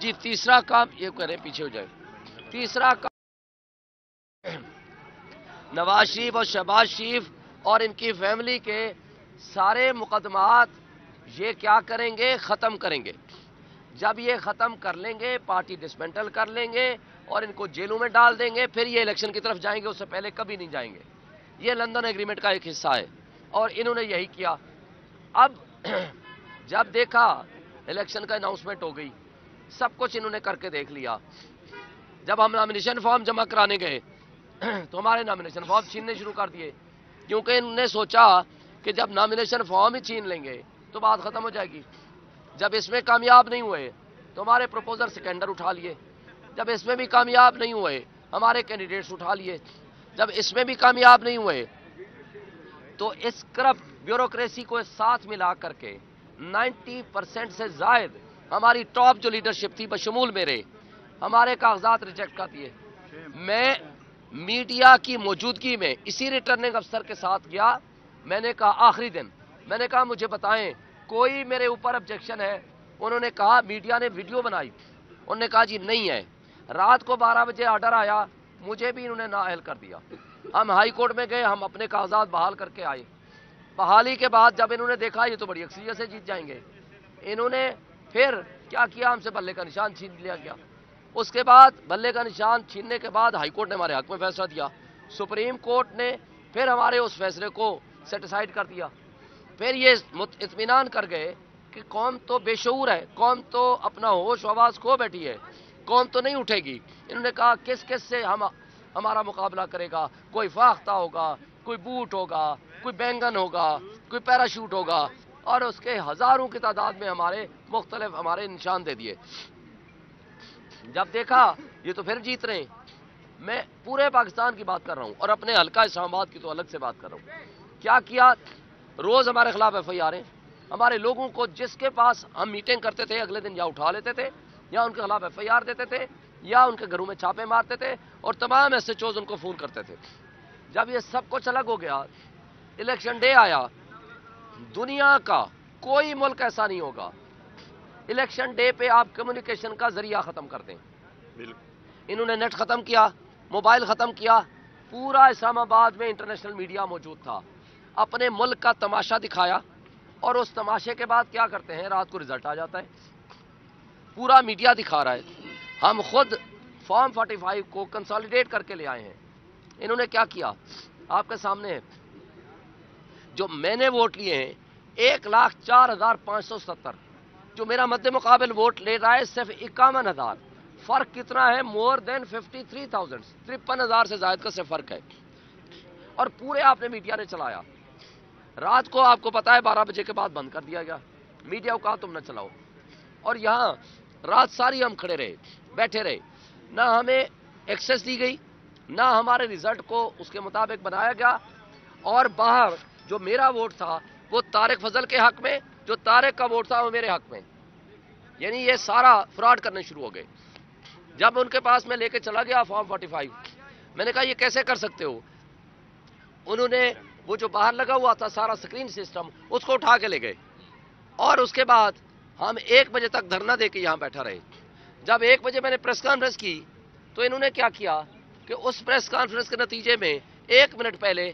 जी तीसरा काम ये करें, पीछे हो जाए। तीसरा काम नवाज शरीफ और शहबाज शरीफ और इनकी फैमिली के सारे मुकदमात ये क्या करेंगे, ख़त्म करेंगे। जब ये ख़त्म कर लेंगे, पार्टी डिसमेंटल कर लेंगे और इनको जेलों में डाल देंगे, फिर ये इलेक्शन की तरफ जाएंगे, उससे पहले कभी नहीं जाएंगे। ये लंदन एग्रीमेंट का एक हिस्सा है और इन्होंने यही किया। अब जब देखा इलेक्शन का अनाउंसमेंट हो गई, सब कुछ इन्होंने करके देख लिया। जब हम नॉमिनेशन फॉर्म जमा कराने गए तो हमारे नॉमिनेशन फॉर्म छीनने शुरू कर दिए, क्योंकि इन्होंने सोचा कि जब नॉमिनेशन फॉर्म ही छीन लेंगे तो बात ख़त्म हो जाएगी। जब इसमें कामयाब नहीं हुए तो हमारे प्रपोजल सिकंडर उठा लिए, जब इसमें भी कामयाब नहीं हुए हमारे कैंडिडेट्स उठा लिए, जब इसमें भी कामयाब नहीं हुए तो इस करप्ट ब्यूरोक्रेसी को साथ मिला करके 90% से ज़ायद हमारी टॉप जो लीडरशिप थी, बशमूल मेरे, हमारे कागजात रिजेक्ट कर दिए। मैं मीडिया की मौजूदगी में इसी रिटर्निंग अफसर के साथ गया। मैंने कहा आखिरी दिन, मैंने कहा मुझे बताएं कोई मेरे ऊपर ऑब्जेक्शन है। उन्होंने कहा मीडिया ने वीडियो बनाई। उन्होंने कहा जी नहीं है। रात को 12 बजे आर्डर आया, मुझे भी इन्होंने नाअहल कर दिया। हम हाई कोर्ट में गए, हम अपने कागजात बहाल करके आए। बहाली के बाद जब इन्होंने देखा ये तो बड़ी अक्सरियत से जीत जाएंगे, इन्होंने फिर क्या किया, हमसे बल्ले का निशान छीन लिया गया। उसके बाद बल्ले का निशान छीनने के बाद हाईकोर्ट ने हमारे हक में फैसला दिया, सुप्रीम कोर्ट ने फिर हमारे उस फैसले को सेटिसाइड कर दिया। फिर ये इत्मीनान कर गए कि कौम तो बेशऊर है, कौम तो अपना होश आवाज़ खो बैठी है, कौम तो नहीं उठेगी। इन्होंने कहा किस किस से हमारा मुकाबला करेगा, कोई फाख्ता होगा, कोई बूट होगा, कोई बैंगन होगा, कोई पैराशूट होगा, और उसके हज़ारों की तादाद में हमारे मुख्तलिफ हमारे निशान दे दिए। जब देखा ये तो फिर जीत रहे हैं। मैं पूरे पाकिस्तान की बात कर रहा हूँ और अपने हल्का इस्लामाबाद की तो अलग से बात कर रहा हूँ। क्या किया, रोज़ हमारे खिलाफ FIR है। हमारे लोगों को जिसके पास हम मीटिंग करते थे अगले दिन या उठा लेते थे या उनके खिलाफ FIR देते थे या उनके घरों में छापे मारते थे और तमाम SHOs उनको फ़ोन करते थे। जब ये सब कुछ अलग हो गया, इलेक्शन डे आया। दुनिया का कोई मुल्क ऐसा नहीं होगा इलेक्शन डे पे आप कम्युनिकेशन का जरिया ख़त्म कर दें। इन्होंने नेट ख़त्म किया, मोबाइल ख़त्म किया, पूरा इस्लामाबाद में इंटरनेशनल मीडिया मौजूद था। अपने मुल्क का तमाशा दिखाया और उस तमाशे के बाद क्या करते हैं, रात को रिजल्ट आ जाता है, पूरा मीडिया दिखा रहा है। हम खुद फॉर्म 45 को कंसॉलिडेट करके ले आए हैं। इन्होंने क्या किया, आपके सामने है। जो मैंने वोट लिए हैं 1,04,570, जो मेरा मध्य मुकाबल वोट ले रहा है सिर्फ 51,000। फ़र्क कितना है, मोर देन 53,000, 53,000 से ज़ायद का सिर्फ फ़र्क है। और पूरे आपने मीडिया ने चलाया। रात को आपको पता है 12 बजे के बाद बंद कर दिया गया मीडिया को, कहा तुम ना चलाओ। और यहाँ रात सारी हम खड़े रहे, बैठे रहे, ना हमें एक्सेस दी गई, ना हमारे रिजल्ट को उसके मुताबिक बनाया गया। और बाहर जो मेरा वोट था वो तारिक फजल के हक में, जो तारिक का वोट था वो मेरे हक में, यानी ये सारा फ्रॉड करने शुरू हो गए। जब उनके पास मैं लेके चला गया फॉर्म 45, मैंने कहा ये कैसे कर सकते हो। उन्होंने वो जो बाहर लगा हुआ था सारा स्क्रीन सिस्टम, उसको उठा के ले गए। और उसके बाद हम 1 बजे तक धरना दे के यहाँ बैठा रहे। जब 1 बजे मैंने प्रेस कॉन्फ्रेंस की तो इन्होंने क्या किया कि उस प्रेस कॉन्फ्रेंस के नतीजे में 1 मिनट पहले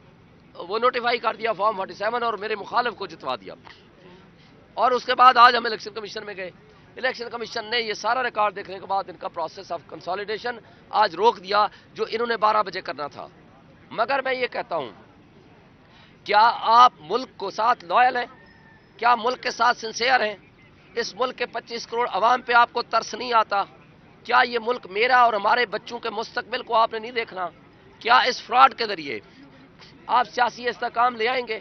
वो नोटिफाई कर दिया फॉर्म 47 और मेरे मुखालिफ को जितवा दिया। और उसके बाद आज हम इलेक्शन कमीशन में गए। इलेक्शन कमीशन ने ये सारा रिकॉर्ड देखने के बाद इनका प्रोसेस ऑफ कंसोलिडेशन आज रोक दिया, जो इन्होंने 12 बजे करना था। मगर मैं ये कहता हूँ, क्या आप मुल्क को साथ लॉयल हैं, क्या मुल्क के साथ सिंसियर हैं? इस मुल्क के 25 करोड़ अवाम पे आपको तरस नहीं आता? क्या ये मुल्क मेरा और हमारे बच्चों के मुस्तकबिल को आपने नहीं देखना? क्या इस फ्रॉड के ज़रिए आप सियासी इस्तेकाम ले आएंगे?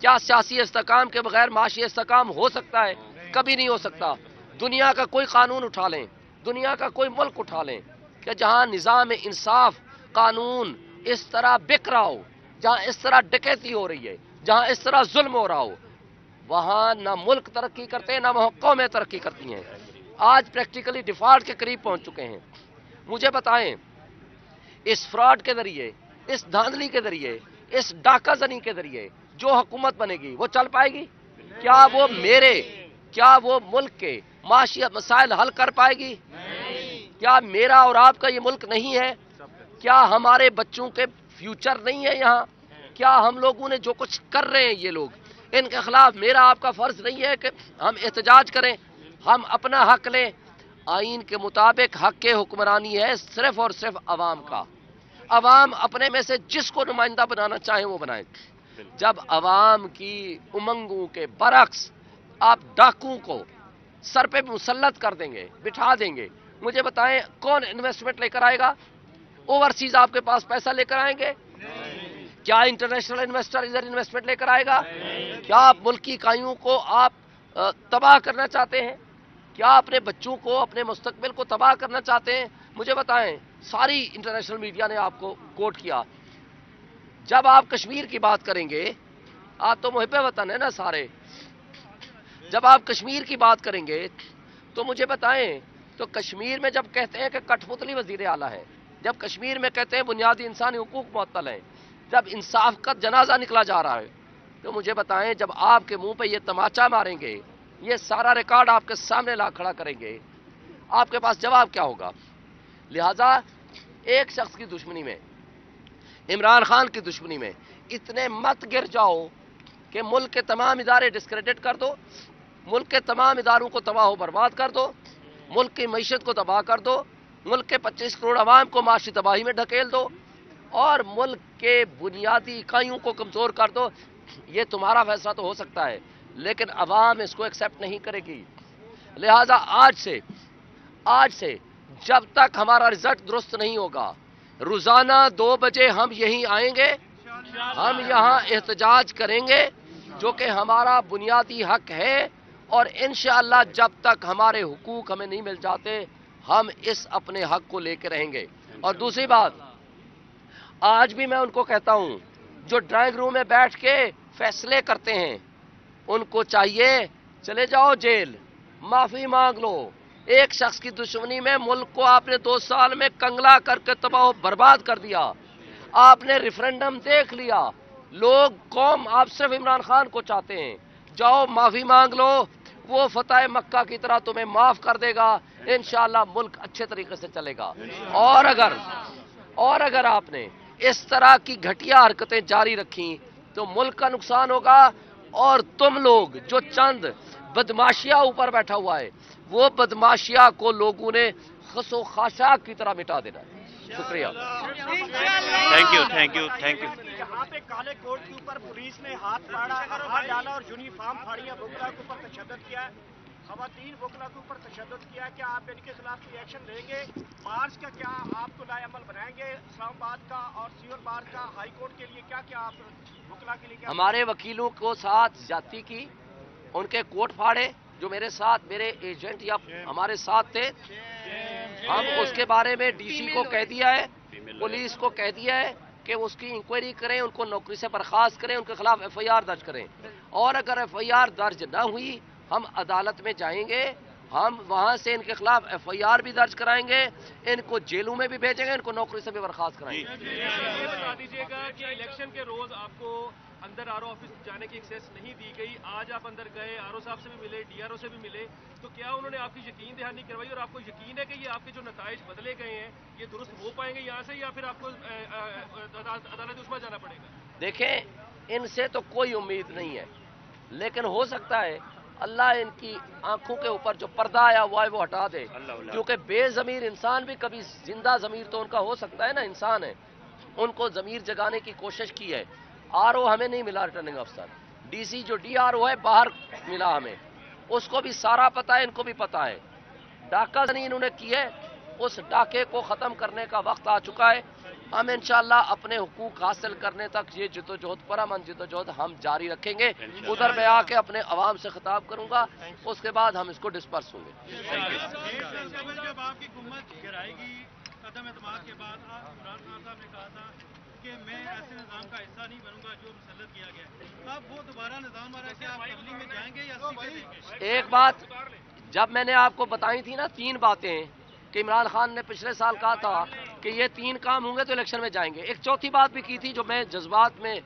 क्या सियासी इस्तेकाम के बगैर माशी इस्तेकाम हो सकता है? कभी नहीं हो सकता। दुनिया का कोई कानून उठा लें, दुनिया का कोई मुल्क उठा लें कि जहाँ निज़ाम इंसाफ कानून इस तरह बिक रहा हो, जहाँ इस तरह डकैती हो रही है, जहाँ इस तरह जुल्म हो रहा हो, वहाँ ना मुल्क तरक्की करते हैं, ना वहाँ कौमें तरक्की करती हैं। आज प्रैक्टिकली डिफॉल्ट के करीब पहुँच चुके हैं। मुझे बताएं, इस फ्रॉड के ज़रिए, इस धांधली के ज़रिए, इस डाका जनी के जरिए जो हुकूमत बनेगी वो चल पाएगी? क्या वो मेरे, क्या वो मुल्क के माशी मसाइल हल कर पाएगी? क्या मेरा और आपका ये मुल्क नहीं है? क्या हमारे बच्चों के फ्यूचर नहीं है यहाँ? क्या हम लोगों ने जो कुछ कर रहे हैं ये लोग, इनके खिलाफ मेरा आपका फर्ज नहीं है कि हम एहतजाज करें, हम अपना हक लें? आइन के मुताबिक हक के हुक्मरानी है सिर्फ और सिर्फ आवाम का। आवाम अपने में से जिसको नुमाइंदा बनाना चाहे वो बनाए। जब आवाम की उमंगों के बरक्स आप डाकू को सर पे मुसल्लत कर देंगे, बिठा देंगे, मुझे बताएं कौन इन्वेस्टमेंट लेकर आएगा? ओवरसीज आपके पास पैसा लेकर आएंगे? क्या इंटरनेशनल इन्वेस्टर इधर इन्वेस्टमेंट लेकर आएगा? क्या आप मुल्की इकाइयों को आप तबाह करना चाहते हैं? क्या अपने बच्चों को, अपने मुस्तकबिल को तबाह करना चाहते हैं? मुझे बताएं। सारी इंटरनेशनल मीडिया ने आपको कोट किया। जब आप कश्मीर की बात करेंगे, आप तो मुहिब वतन है ना सारे, जब आप कश्मीर की बात करेंगे तो मुझे बताएं, तो कश्मीर में जब कहते हैं कि कठपुतली वजीर आला है, जब कश्मीर में कहते हैं बुनियादी इंसानी हुकूक मुअत्तल हैं, जब इंसाफ का जनाजा निकला जा रहा है, तो मुझे बताएं जब आपके मुंह पे ये तमाचा मारेंगे, ये सारा रिकॉर्ड आपके सामने ला खड़ा करेंगे, आपके पास जवाब क्या होगा? लिहाजा एक शख्स की दुश्मनी में, इमरान खान की दुश्मनी में इतने मत गिर जाओ कि मुल्क के तमाम इदारे डिस्क्रेडिट कर दो, मुल्क के तमाम इदारों को तबाह बर्बाद कर दो, मुल्क की मैशत को तबाह कर दो, मुल्क के 25 करोड़ आवाम को माशी तबाही में ढकेल दो और मुल्क के बुनियादी इकाइयों को कमज़ोर कर दो। ये तुम्हारा फैसला तो हो सकता है, लेकिन आवाम इसको एक्सेप्ट नहीं करेगी। लिहाजा आज से जब तक हमारा रिजल्ट दुरुस्त नहीं होगा, रोज़ाना 2 बजे हम यहीं आएंगे, हम यहाँ एहतजाज करेंगे, जो कि हमारा बुनियादी हक है। और इंशाअल्लाह जब तक हमारे हुकूक हमें नहीं मिल जाते, हम इस अपने हक को लेकर रहेंगे। और दूसरी बात, आज भी मैं उनको कहता हूँ जो ड्राइंग रूम में बैठ के फैसले करते हैं, उनको चाहिए चले जाओ जेल, माफ़ी मांग लो। एक शख्स की दुश्मनी में मुल्क को आपने 2 साल में कंगला करके तबाह बर्बाद कर दिया। आपने रेफरेंडम देख लिया, लोग, कौम आप सिर्फ इमरान खान को चाहते हैं। जाओ माफ़ी मांग लो, वो फतेह मक्का की तरह तुम्हें माफ कर देगा। इंशाअल्लाह मुल्क अच्छे तरीके से चलेगा। और अगर आपने इस तरह की घटिया हरकतें जारी रखी तो मुल्क का नुकसान होगा। और तुम लोग जो चंद बदमाशिया ऊपर बैठा हुआ है, वो बदमाशिया को लोगों ने खसो खाशा की तरह मिटा देना। शुक्रिया, थैंक यू। यहाँ पे काले कोट के ऊपर पुलिस ने हाथ डाला और यूनिफॉर्म फाड़ी है, बुकला के ऊपर तशद्दद किया है, खवातीन बुकला के ऊपर तशद्दद किया है। क्या आप इनके खिलाफ कोई एक्शन लेंगे? मार्च का क्या आपको लायमल बनाएंगे? इस्लामाबाद का और सीहोर मार्च का हाई कोर्ट के लिए क्या आप बुकला के लिए? हमारे वकीलों को साथ जाती की, उनके कोट फाड़े, जो मेरे एजेंट या हमारे साथ थे, हम उसके बारे में डीसी को कह दिया है, पुलिस को कह दिया है कि उसकी इंक्वायरी करें, उनको नौकरी से बर्खास्त करें, उनके खिलाफ एफआईआर दर्ज करें। और अगर एफआईआर दर्ज ना हुई, हम अदालत में जाएंगे, हम वहां से इनके खिलाफ एफआईआर भी दर्ज कराएंगे, इनको जेलों में भी भेजेंगे, इनको नौकरी से भी बर्खास्त कराएंगे। ये बता दीजिएगा कि इलेक्शन के रोज आपको अंदर आरओ ऑफिस जाने की एक्सेस नहीं दी गई। आज आप अंदर गए, आरओ साहब से भी मिले, डीआरओ से भी मिले, तो क्या उन्होंने आपकी यकीन दहानी करवाई और आपको यकीन है कि ये आपके जो नताइज बदले गए हैं ये दुरुस्त हो पाएंगे यहाँ से, या फिर आपको अदालत उस्मा जाना पड़ेगा? देखें, इनसे तो कोई उम्मीद नहीं है, लेकिन हो सकता है अल्लाह इनकी आंखों के ऊपर जो पर्दा आया हुआ है वो हटा दे, क्योंकि बेजमीर इंसान भी कभी जिंदा जमीर तो उनका हो सकता है ना, इंसान है, उनको जमीर जगाने की कोशिश की है। आरओ हमें नहीं मिला, रिटर्निंग अफसर, डीसी जो डीआरओ है बाहर मिला हमें, उसको भी सारा पता है, इनको भी पता है। डाका नहीं इन्होंने की है, उस डाके को ख़त्म करने का वक्त आ चुका है। हम इंशाल्लाह अपने हुकूक हासिल करने तक ये जदोजहद, परामन जदोजहद हम जारी रखेंगे। उधर मैं आके अपने अवाम से खिताब करूंगा, उसके बाद हम इसको डिस्पर्स होंगे कि मैं ऐसे निजाम का हिस्सा नहीं बनूंगा जो मुसल्लत किया गया है। अब वो दोबारा निजाम आ रहा है, आप में जाएंगे या देंगे? एक बात जब मैंने आपको बताई थी ना 3 बातें कि इमरान खान ने पिछले साल कहा था कि ये 3 काम होंगे तो इलेक्शन में जाएंगे। एक चौथी बात भी की थी जो मैं जज्बात में,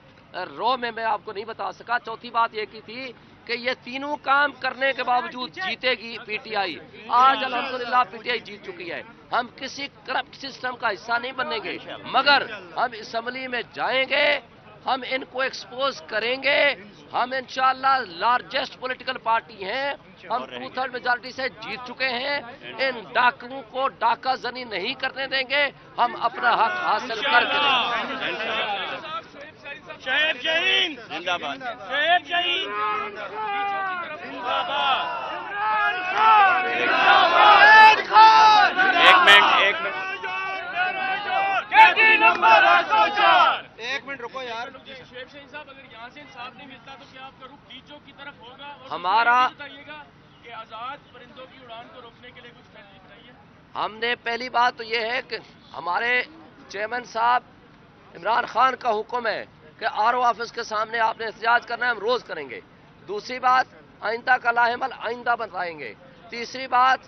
रॉ में मैं आपको नहीं बता सका। चौथी बात ये की थी कि ये तीनों काम करने के बावजूद जीतेगी पीटीआई। आज अल्हम्दुलिल्लाह पीटीआई जीत चुकी है। हम किसी करप्ट सिस्टम का हिस्सा नहीं बनेंगे, मगर हम असम्बली में जाएंगे, हम इनको एक्सपोज करेंगे। हम इंशाअल्लाह लार्जेस्ट पॉलिटिकल पार्टी हैं, हम 2/3 मेजॉरिटी से जीत चुके हैं। इन डाकुओं को डाका जनी नहीं करने देंगे, हम अपना हक हासिल करेंगे। शोएब शहीन जिंदाबाद, शोएब शहीन जिंदाबाद, इमरान खान जिंदाबाद। एक मिनट रुको यार। शोएब शहीन साहब, अगर यहाँ से इंसाफ नहीं मिलता तो क्या आपका रुख बीचों की तरफ होगा? हमारा बताइएगा कि आजाद परिंदों की उड़ान को रोकने के लिए कुछ फैसले बताइए। हमने पहली बात तो ये है कि हमारे चेयरमैन साहब इमरान खान का हुक्म है कि आर ओ ऑफिस के सामने आपने एहतजाज करना है, हम रोज करेंगे। दूसरी बात, आइंदा का लाहेमल आइंदा बताएंगे। तीसरी बात,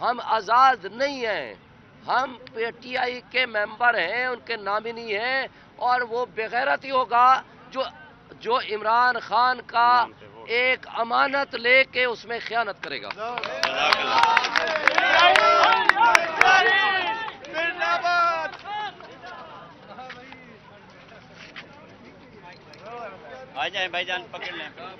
हम आज़ाद नहीं हैं, हम पीटीआई के मेंबर हैं, उनके नामिनी हैं, और वो बेगैरत ही होगा जो इमरान खान का एक अमानत लेके उसमें खयानत करेगा। आ जाए भाईजान, पकड़ लें।